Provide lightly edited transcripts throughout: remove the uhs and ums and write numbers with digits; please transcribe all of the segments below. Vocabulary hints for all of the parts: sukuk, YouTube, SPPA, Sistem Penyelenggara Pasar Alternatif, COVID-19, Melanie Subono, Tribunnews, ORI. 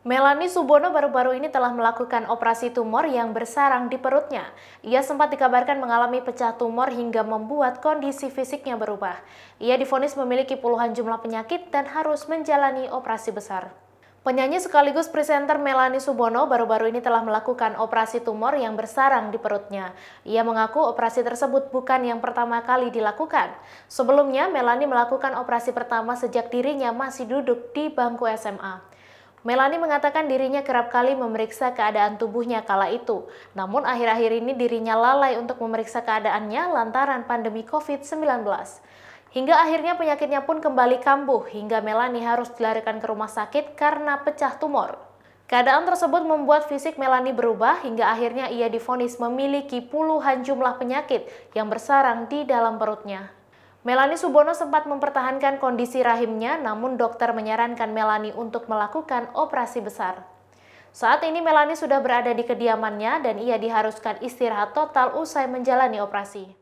Melanie Subono baru-baru ini telah melakukan operasi tumor yang bersarang di perutnya. Ia sempat dikabarkan mengalami pecah tumor hingga membuat kondisi fisiknya berubah. Ia divonis memiliki puluhan jumlah penyakit dan harus menjalani operasi besar. Penyanyi sekaligus presenter Melanie Subono baru-baru ini telah melakukan operasi tumor yang bersarang di perutnya. Ia mengaku operasi tersebut bukan yang pertama kali dilakukan. Sebelumnya, Melanie melakukan operasi pertama sejak dirinya masih duduk di bangku SMA. Melanie mengatakan dirinya kerap kali memeriksa keadaan tubuhnya kala itu. Namun akhir-akhir ini dirinya lalai untuk memeriksa keadaannya lantaran pandemi COVID-19. Hingga akhirnya penyakitnya pun kembali kambuh, hingga Melanie harus dilarikan ke rumah sakit karena pecah tumor. Keadaan tersebut membuat fisik Melanie berubah hingga akhirnya ia divonis memiliki puluhan jumlah penyakit yang bersarang di dalam perutnya. Melanie Subono sempat mempertahankan kondisi rahimnya, namun dokter menyarankan Melanie untuk melakukan operasi besar. Saat ini Melanie sudah berada di kediamannya dan ia diharuskan istirahat total usai menjalani operasi.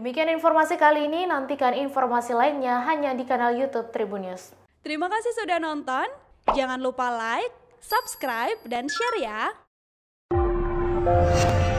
Demikian informasi kali ini, nantikan informasi lainnya hanya di kanal YouTube Tribunnews. Terima kasih sudah nonton, jangan lupa like, subscribe, dan share ya!